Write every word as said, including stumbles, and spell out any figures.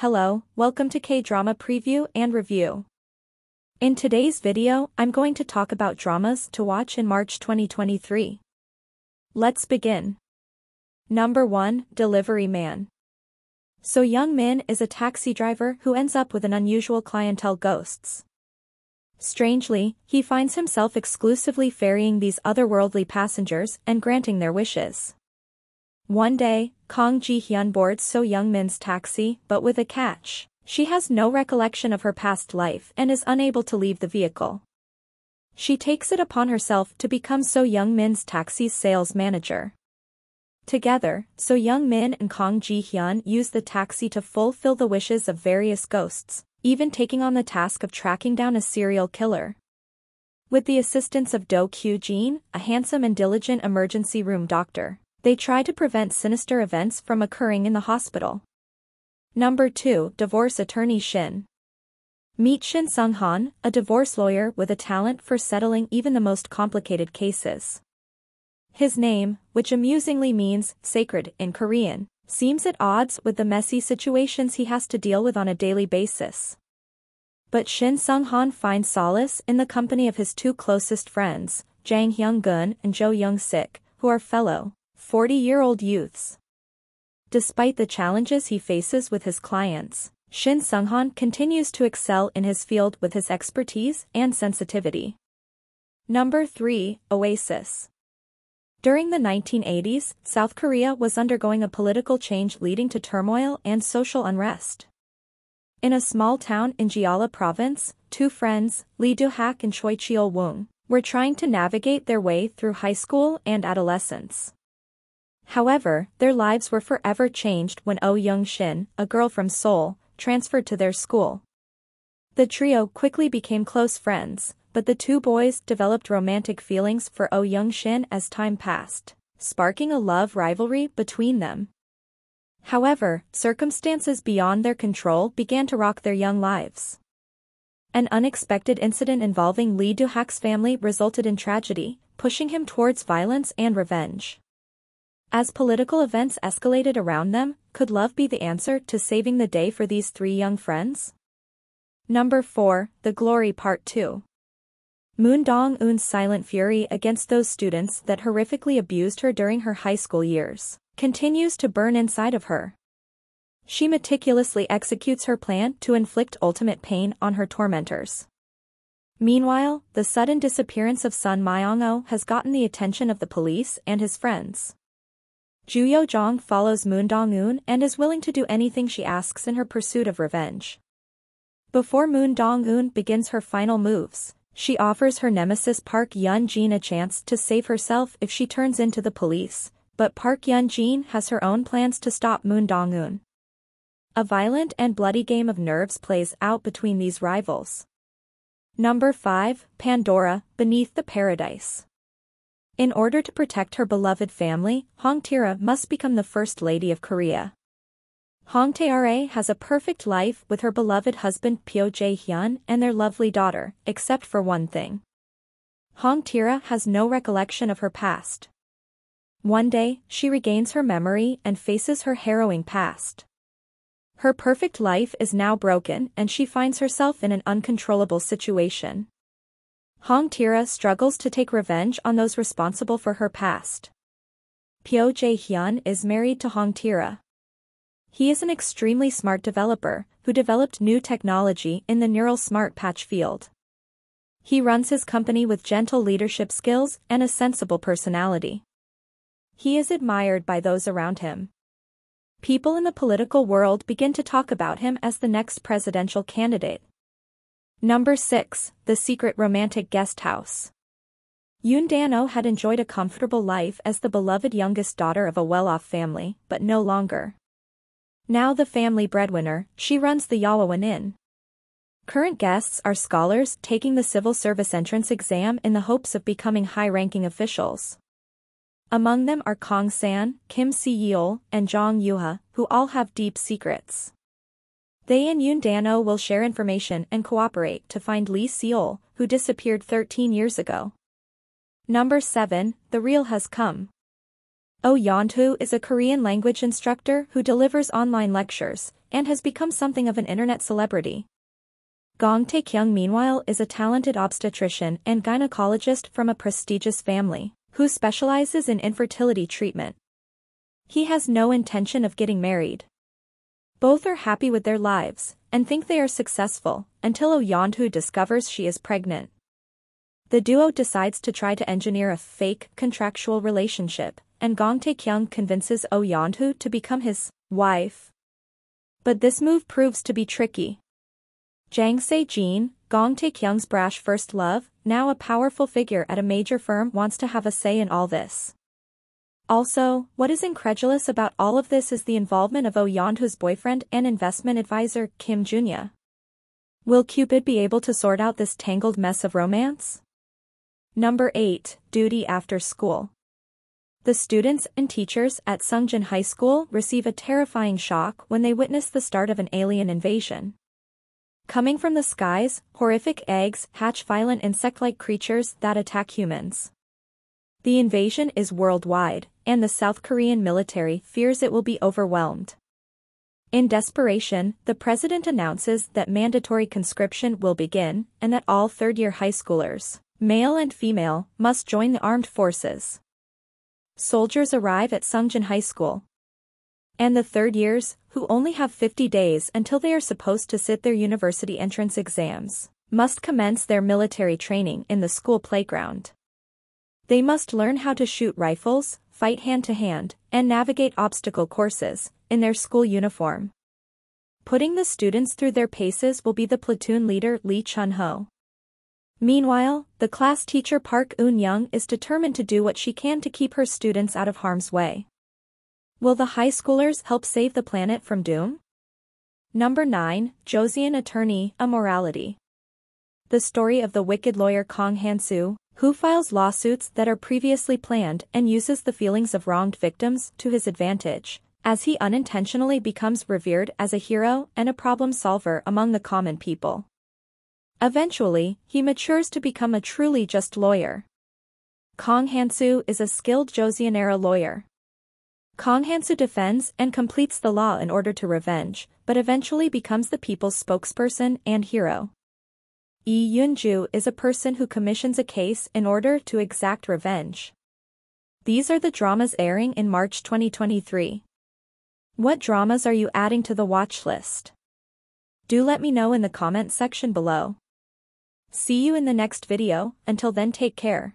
Hello, welcome to K-drama preview and review. In today's video, I'm going to talk about dramas to watch in March twenty twenty-three. Let's begin. Number one, Delivery Man. So Young Min is a taxi driver who ends up with an unusual clientele: ghosts. Strangely, he finds himself exclusively ferrying these otherworldly passengers and granting their wishes. One day, Kong Ji-hyun boards So Young Min's taxi, but with a catch. She has no recollection of her past life and is unable to leave the vehicle. She takes it upon herself to become So Young Min's taxi's sales manager. Together, So Young Min and Kong Ji-hyun use the taxi to fulfill the wishes of various ghosts, even taking on the task of tracking down a serial killer. With the assistance of Do Kyu-jin, a handsome and diligent emergency room doctor, they try to prevent sinister events from occurring in the hospital. Number two, Divorce Attorney Shin. Meet Shin Sung-han, a divorce lawyer with a talent for settling even the most complicated cases. His name, which amusingly means sacred in Korean, seems at odds with the messy situations he has to deal with on a daily basis. But Shin Sung-han finds solace in the company of his two closest friends, Jang Hyung-gun and Jo Young-sik, who are fellow forty-year-old youths. Despite the challenges he faces with his clients, Shin Sung-han continues to excel in his field with his expertise and sensitivity. Number three, Oasis. During the nineteen eighties, South Korea was undergoing a political change leading to turmoil and social unrest. In a small town in Jeolla province, two friends, Lee Do-hak and Choi Cheol-woong, were trying to navigate their way through high school and adolescence. However, their lives were forever changed when Oh Young-shin, a girl from Seoul, transferred to their school. The trio quickly became close friends, but the two boys developed romantic feelings for Oh Young-shin as time passed, sparking a love rivalry between them. However, circumstances beyond their control began to rock their young lives. An unexpected incident involving Lee Do-hak's family resulted in tragedy, pushing him towards violence and revenge. As political events escalated around them, could love be the answer to saving the day for these three young friends? Number four, The Glory Part two. Moon Dong-eun's silent fury against those students that horrifically abused her during her high school years continues to burn inside of her. She meticulously executes her plan to inflict ultimate pain on her tormentors. Meanwhile, the sudden disappearance of Sun Myung-oh has gotten the attention of the police and his friends. Ju Yo-jong follows Moon Dong-eun and is willing to do anything she asks in her pursuit of revenge. Before Moon Dong-eun begins her final moves, she offers her nemesis Park Yun-jin a chance to save herself if she turns into the police, but Park Yun-jin has her own plans to stop Moon Dong-eun. A violent and bloody game of nerves plays out between these rivals. Number five, Pandora, Beneath the Paradise. In order to protect her beloved family, Hong Tae-ra must become the First Lady of Korea. Hong Tae-ra has a perfect life with her beloved husband Pyo Jae-hyun and their lovely daughter, except for one thing. Hong Tae-ra has no recollection of her past. One day, she regains her memory and faces her harrowing past. Her perfect life is now broken and she finds herself in an uncontrollable situation. Hong Tae-ra struggles to take revenge on those responsible for her past. Pyo Jae-hyun is married to Hong Tae-ra. He is an extremely smart developer who developed new technology in the neural smart patch field. He runs his company with gentle leadership skills and a sensible personality. He is admired by those around him. People in the political world begin to talk about him as the next presidential candidate. Number six, The Secret Romantic Guesthouse. Yoon Dan-oh had enjoyed a comfortable life as the beloved youngest daughter of a well-off family, but no longer. Now the family breadwinner, she runs the Yeowon Inn. Current guests are scholars taking the civil service entrance exam in the hopes of becoming high-ranking officials. Among them are Kong San, Kim Si-yeol, and Jong Yoo-ha, who all have deep secrets. They and Yoon Dan-oh will share information and cooperate to find Lee Seol, who disappeared thirteen years ago. Number seven, The Real Has Come. Oh Yeon-ho is a Korean language instructor who delivers online lectures, and has become something of an internet celebrity. Gong Taekyung meanwhile is a talented obstetrician and gynecologist from a prestigious family, who specializes in infertility treatment. He has no intention of getting married. Both are happy with their lives, and think they are successful, until Oh Yeon-hoo discovers she is pregnant. The duo decides to try to engineer a fake contractual relationship, and Gong Taekyung convinces Oh Yeon-hoo to become his wife. But this move proves to be tricky. Jang Se-jin, Gong Taekyung's brash first love, now a powerful figure at a major firm, wants to have a say in all this. Also, what is incredulous about all of this is the involvement of Oh Yeon-hoo's boyfriend and investment advisor Kim Jun-ya. Will Cupid be able to sort out this tangled mess of romance? Number eight. Duty After School. The students and teachers at Sungjin High School receive a terrifying shock when they witness the start of an alien invasion. Coming from the skies, horrific eggs hatch violent insect-like creatures that attack humans. The invasion is worldwide, and the South Korean military fears it will be overwhelmed. In desperation, the president announces that mandatory conscription will begin and that all third-year high schoolers, male and female, must join the armed forces. Soldiers arrive at Sungjin High School. And the third years, who only have fifty days until they are supposed to sit their university entrance exams, must commence their military training in the school playground. They must learn how to shoot rifles, fight hand-to-hand, and navigate obstacle courses, in their school uniform. Putting the students through their paces will be the platoon leader Lee Chun-ho. Meanwhile, the class teacher Park Eun-young is determined to do what she can to keep her students out of harm's way. Will the high schoolers help save the planet from doom? Number nine. Joseon Attorney, A Morality. The story of the wicked lawyer Kong Han-soo, who files lawsuits that are previously planned and uses the feelings of wronged victims to his advantage, as he unintentionally becomes revered as a hero and a problem solver among the common people. Eventually, he matures to become a truly just lawyer. Kong Han-soo is a skilled Joseon-era lawyer. Kong Han-soo defends and completes the law in order to revenge, but eventually becomes the people's spokesperson and hero. Lee Yun-ju is a person who commissions a case in order to exact revenge. These are the dramas airing in March twenty twenty-three. What dramas are you adding to the watch list? Do let me know in the comment section below. See you in the next video, until then take care.